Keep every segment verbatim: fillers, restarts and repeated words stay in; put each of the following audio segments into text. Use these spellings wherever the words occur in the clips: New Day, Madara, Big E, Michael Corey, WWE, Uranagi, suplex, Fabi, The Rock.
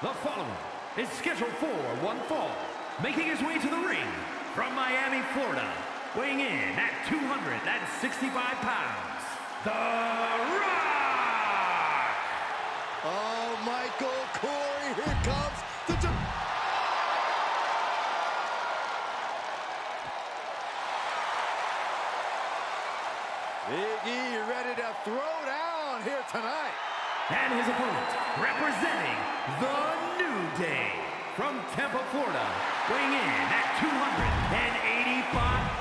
The following is scheduled for one fall, making his way to the ring from Miami, Florida, weighing in at two hundred sixty-five pounds, The Rock! Oh, Michael Corey, here comes the... Big E, you ready to throw down here tonight? And his opponent, representing the New Day, from Tampa, Florida, weighing in at two hundred eighty-five.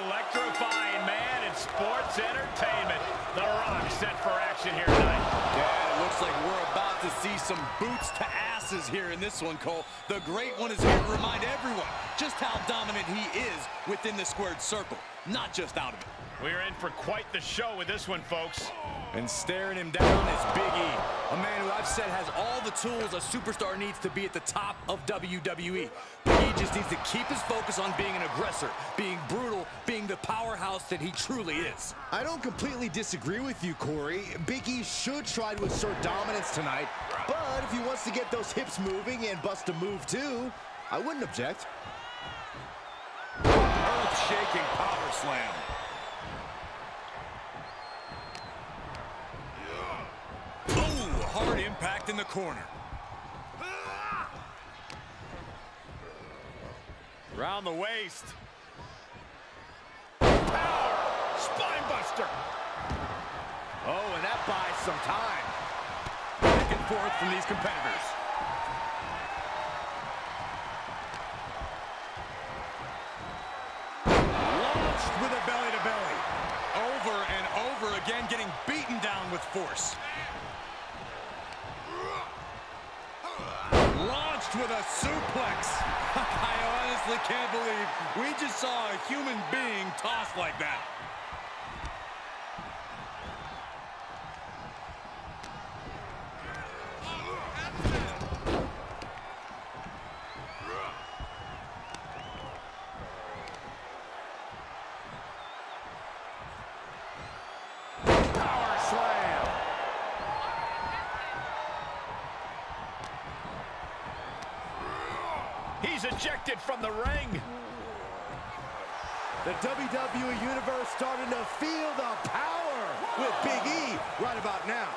Electrifying man in sports entertainment. The Rock set for action here tonight. Yeah, it looks like we're about to see some boots to asses here in this one, Cole. The Great One is here to remind everyone just how dominant he is within the squared circle, not just out of it. We're in for quite the show with this one, folks. And staring him down is Big E, a man who I've said has all the tools a superstar needs to be at the top of W W E. Big E just needs to keep his focus on being an aggressor, being brutal, being the powerhouse that he truly is. I don't completely disagree with you, Corey. Big E should try to assert dominance tonight, but if he wants to get those hips moving and bust a move too, I wouldn't object. Earth-shaking power slam. Hard impact in the corner. Around the waist. Power! Spine buster! Oh, and that buys some time. Back and forth from these competitors. Launched with a belly to belly. Over and over again, getting beaten down with force. With a suplex. I honestly can't believe we just saw a human being tossed like that. He's ejected from the ring. The W W E Universe starting to feel the power with Big E right about now.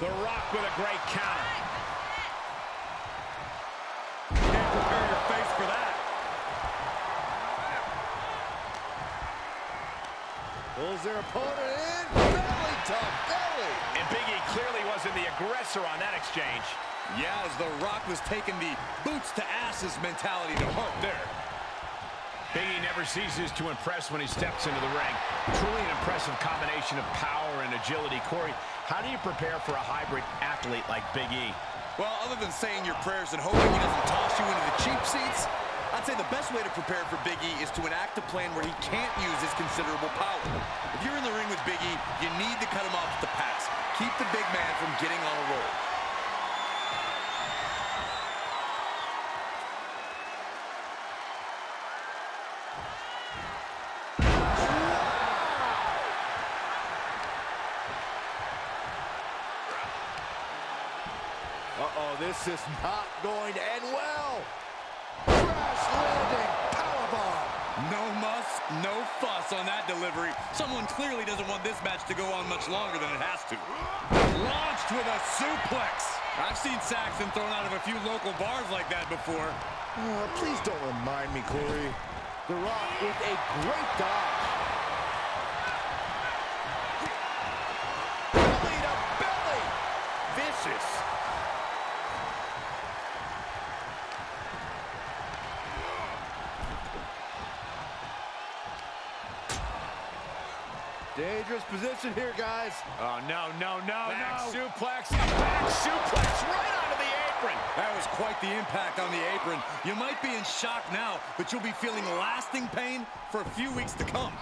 The Rock with a great counter. Can't prepare your face for that. Pulls their opponent in. And Big E clearly wasn't the aggressor on that exchange. Yeah, as The Rock was taking the boots-to-asses mentality to heart there. Big E never ceases to impress when he steps into the ring. Truly an impressive combination of power and agility. Corey, how do you prepare for a hybrid athlete like Big E? Well, other than saying your prayers and hoping he doesn't toss you into the cheap seats, I'd say the best way to prepare for Big E is to enact a plan where he can't use his considerable power. If you're in the ring with Big E, you need to cut him off at the pass. Keep the big man from getting on a roll. Uh-oh, this is not going to end well. No muss, no fuss on that delivery. Someone clearly doesn't want this match to go on much longer than it has to. Launched with a suplex. I've seen Saxon thrown out of a few local bars like that before. Oh, please don't remind me, Corey. The Rock with a great dodge. Belly to belly. Vicious. Dangerous position here, guys. Oh, no, no, no, back no. Suplex, back suplex right onto the apron. That was quite the impact on the apron. You might be in shock now, but you'll be feeling lasting pain for a few weeks to come.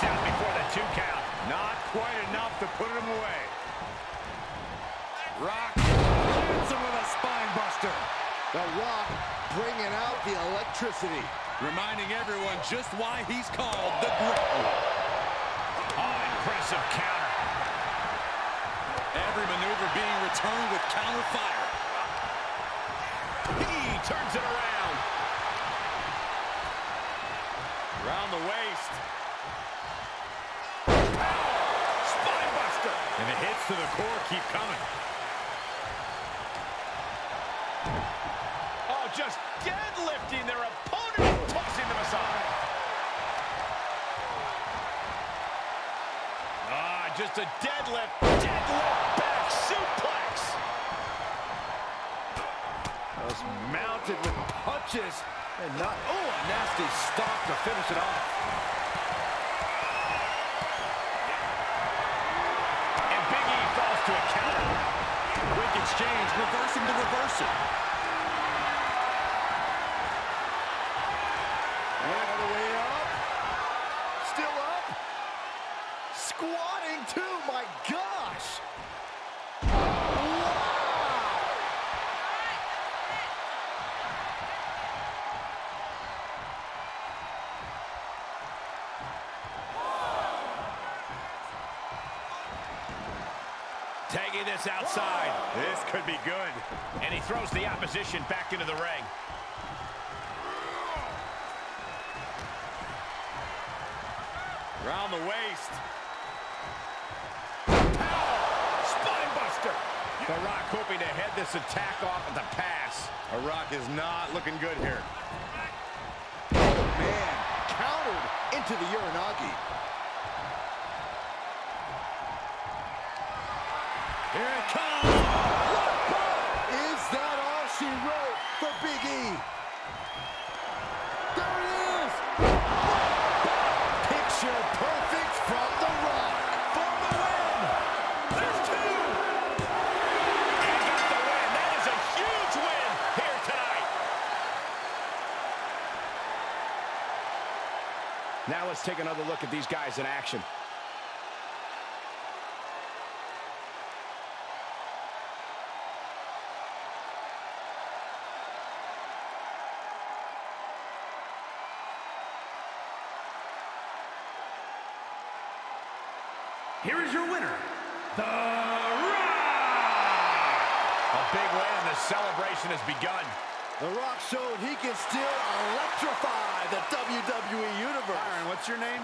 kicks out before the two count. Not quite enough to put him away. Rock hits him with a spine buster. The Rock bringing out the electricity. Reminding everyone just why he's called the Great One. Oh, impressive counter. Every maneuver being returned with counter fire. He turns it around. Around the waist. Oh, spine buster. And the hits to the core keep coming. Oh, just deadlifting their opponent and tossing them aside. Ah, just a deadlift, deadlift back suplex. Just mounted with punches. And not, oh, a nasty stop to finish it off. And Big E falls to a counter. Quick exchange, reversing the reversal. All the way up. Still up. Squatting too, my gosh. Tagging this outside. This could be good. And he throws the opposition back into the ring. Around the waist. Power! Spine buster. The Rock hoping to head this attack off at the pass. The Rock is not looking good here. Oh, man. Countered into the Uranagi. Here it comes! Is that all she wrote for Big E? There it is! Picture perfect from The Rock for the win! There's two! He got the win! That is a huge win here tonight! Now let's take another look at these guys in action. Here is your winner, The Rock! A big win, and the celebration has begun. The Rock showed he can still electrify the W W E Universe. Byron, what's your name?